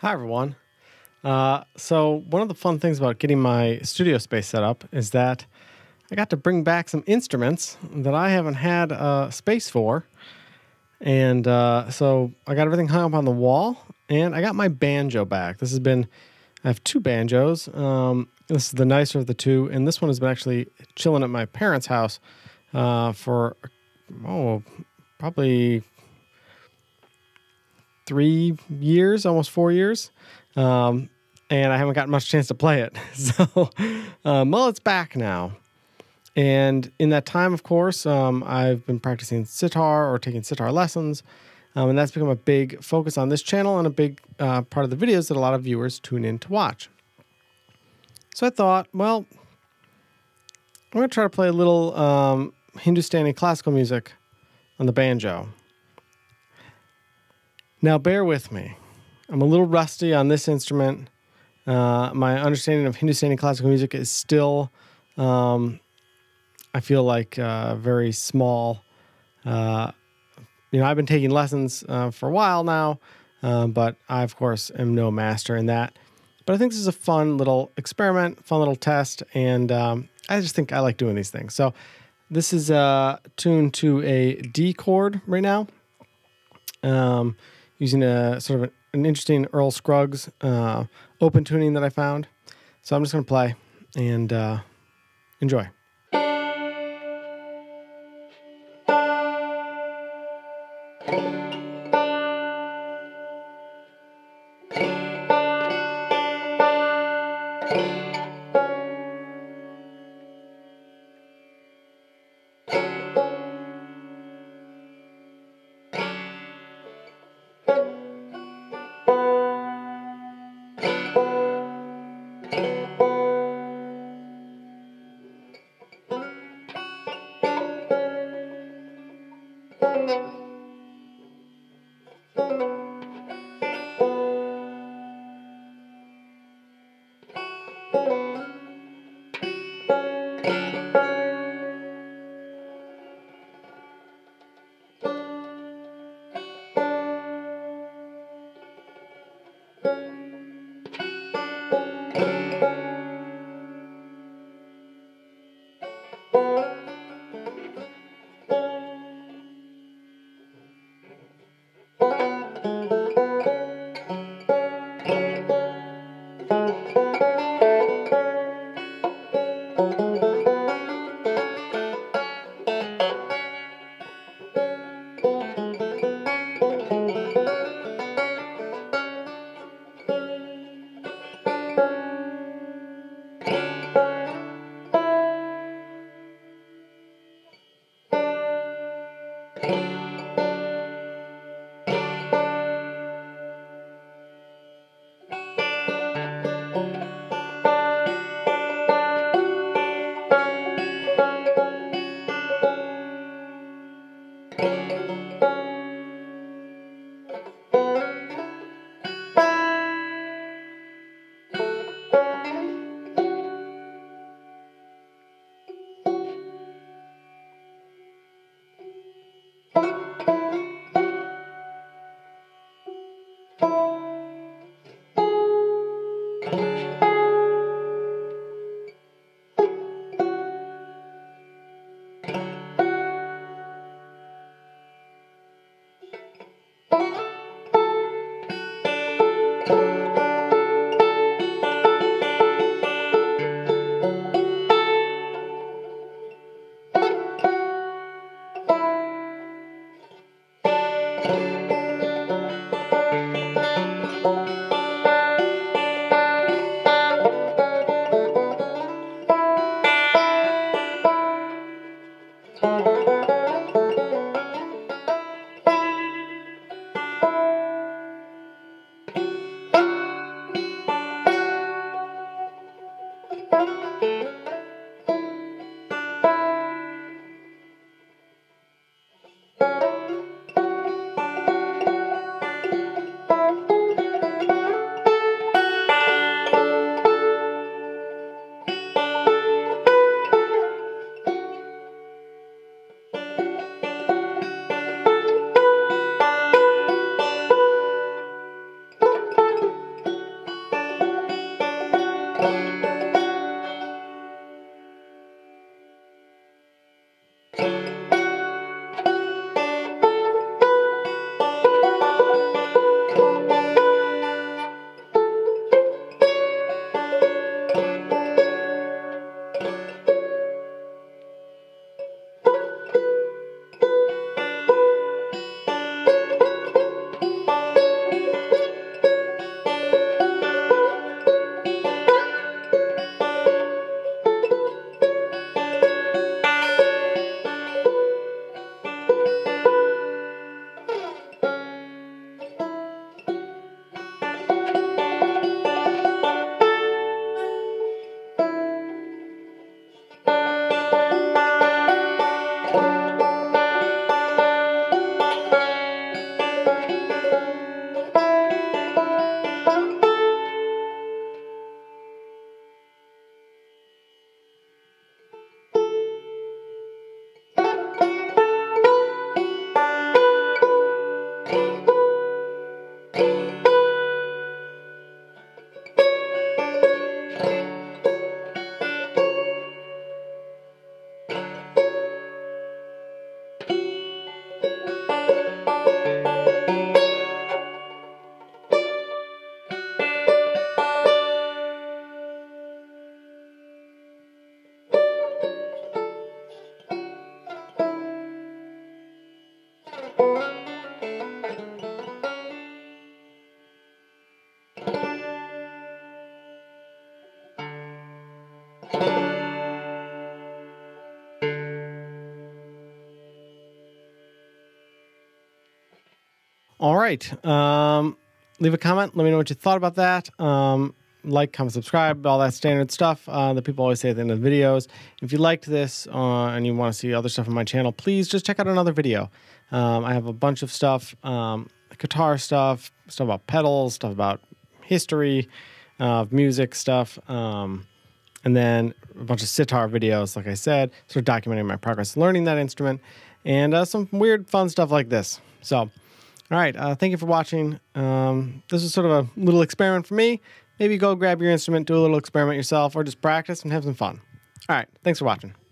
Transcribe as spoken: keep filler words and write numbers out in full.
Hi everyone. Uh, so one of the fun things about getting my studio space set up is that I got to bring back some instruments that I haven't had uh, space for. And uh, so I got everything hung up on the wall and I got my banjo back. This has been, I have two banjos. Um, this is the nicer of the two. And this one has been actually chilling at my parents' house uh, for, oh, probably three years, almost four years, um, and I haven't gotten much chance to play it. So, um, well, it's back now. And in that time, of course, um, I've been practicing sitar or taking sitar lessons, um, and that's become a big focus on this channel and a big uh, part of the videos that a lot of viewers tune in to watch. So I thought, well, I'm going to try to play a little um, Hindustani classical music on the banjo. Now, bear with me. I'm a little rusty on this instrument. Uh, my understanding of Hindustani classical music is still, um, I feel like, uh, very small. Uh, you know, I've been taking lessons uh, for a while now, uh, but I, of course, am no master in that. But I think this is a fun little experiment, fun little test, and um, I just think I like doing these things. So this is uh, tuned to a D chord right now. Um, using a sort of an interesting Earl Scruggs uh, open tuning that I found. So I'm just going to play and uh, enjoy. All right. Um, leave a comment. Let me know what you thought about that. Um, like, comment, subscribe, all that standard stuff uh, that people always say at the end of the videos. If you liked this uh, and you want to see other stuff on my channel, please just check out another video. Um, I have a bunch of stuff, um, guitar stuff, stuff about pedals, stuff about history, uh, music stuff, um, and then a bunch of sitar videos, like I said, sort of documenting my progress learning that instrument, and uh, some weird, fun stuff like this. So... All right, uh, thank you for watching. Um, this is sort of a little experiment for me. Maybe go grab your instrument, do a little experiment yourself, or just practice and have some fun. All right, thanks for watching.